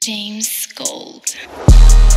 James Gold.